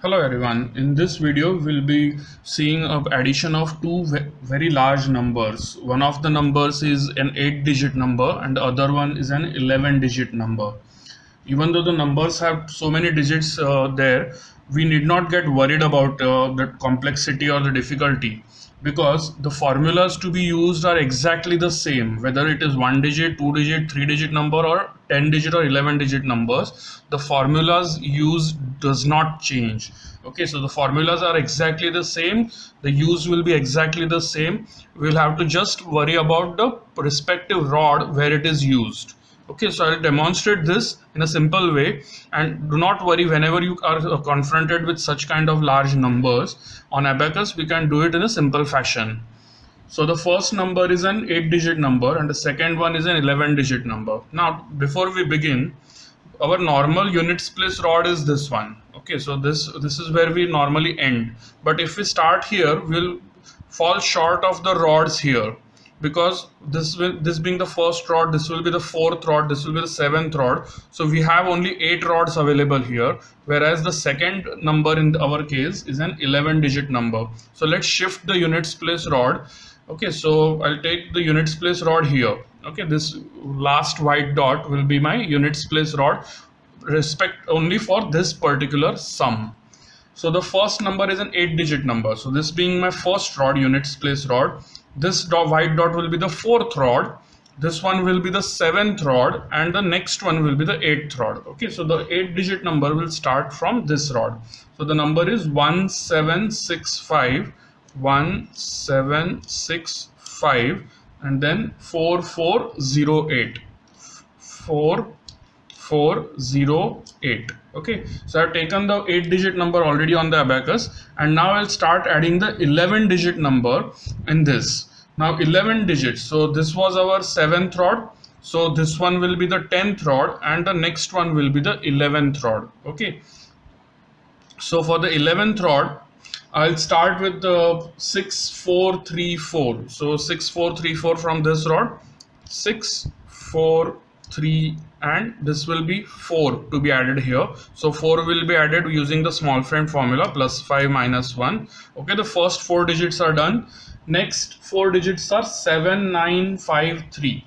Hello everyone, in this video we'll be seeing an addition of two very large numbers. One of the numbers is an 8-digit number and the other one is an 11-digit number. Even though the numbers have so many digits there, we need not get worried about the complexity or the difficulty, because the formulas to be used are exactly the same, whether it is 1-digit, 2-digit, 3-digit number or 10-digit or 11-digit numbers. The formulas used does not change. Okay, so the formulas are exactly the same, the use will be exactly the same. We'll have to just worry about the respective rod where it is used. Okay, so I'll demonstrate this in a simple way, and do not worry whenever you are confronted with such kind of large numbers. On Abacus, we can do it in a simple fashion. So the first number is an 8-digit number and the second one is an 11-digit number. Now, before we begin, our normal units place rod is this one. Okay, so this is where we normally end. But if we start here, we'll fall short of the rods here, because this being the first rod, this will be the fourth rod, this will be the seventh rod. So we have only 8 rods available here, whereas the second number in our case is an 11-digit number. So let's shift the units place rod. Okay, so I'll take the units place rod here. Okay, this last white dot will be my units place rod, respect only for this particular sum. So the first number is an 8-digit number. So this being my first rod, units place rod, this white dot will be the fourth rod, this one will be the seventh rod, and the next one will be the eighth rod. Okay, so the 8-digit number will start from this rod. So the number is 1765, 1765, and then 4408, 4408. Okay, so I've taken the 8-digit number already on the abacus, and now I'll start adding the 11-digit number in this. Now 11 digits, so this was our 7th rod, so this one will be the 10th rod and the next one will be the 11th rod. Okay, so for the 11th rod, I'll start with the 6434. So 6434 from this rod, 6, 4, 3, and this will be 4 to be added here. So 4 will be added using the small frame formula, plus 5 minus 1. Okay, the first 4 digits are done. Next 4 digits are 7953.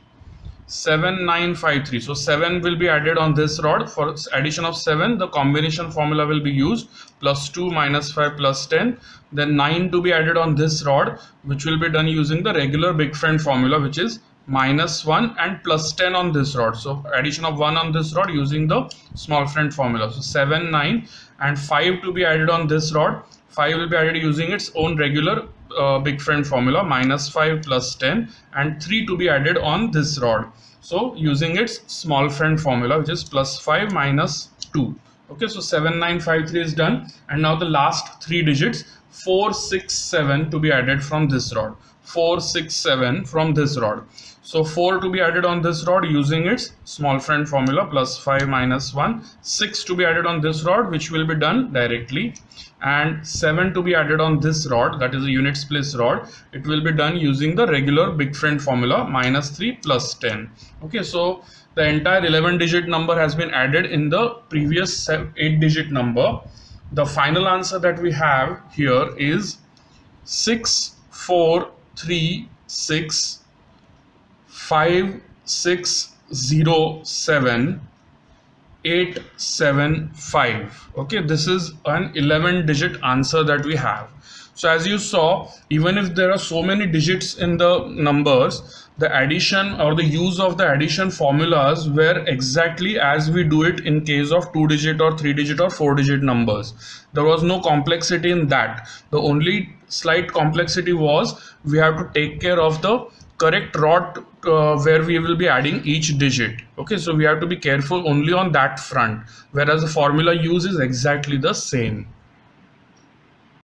7953. So 7 will be added on this rod. For addition of 7, the combination formula will be used, plus 2 minus 5 plus 10. Then 9 to be added on this rod, which will be done using the regular big friend formula, which is minus 1 and plus 10 on this rod. So addition of 1 on this rod using the small friend formula. So 7, 9 and 5 to be added on this rod. 5 will be added using its own regular big friend formula, minus 5 plus 10, and 3 to be added on this rod. So using its small friend formula, which is plus 5 minus 2. Okay, so 7953 is done, and now the last 3 digits, 467 to be added from this rod. 467 from this rod. So 4 to be added on this rod using its small friend formula, plus 5 minus 1. 6 to be added on this rod, which will be done directly, and 7 to be added on this rod, that is a units place rod. It will be done using the regular big friend formula, minus 3 plus 10. Okay, so the entire 11-digit number has been added in the previous 8-digit number. The final answer that we have here is 64365607875. Okay, this is an 11-digit answer that we have. So as you saw, even if there are so many digits in the numbers, the addition or the use of the addition formulas were exactly as we do it in case of 2-digit or 3-digit or 4-digit numbers. There was no complexity in that. The only slight complexity was we have to take care of the correct rod where we will be adding each digit. Okay, so we have to be careful only on that front, whereas the formula use is exactly the same.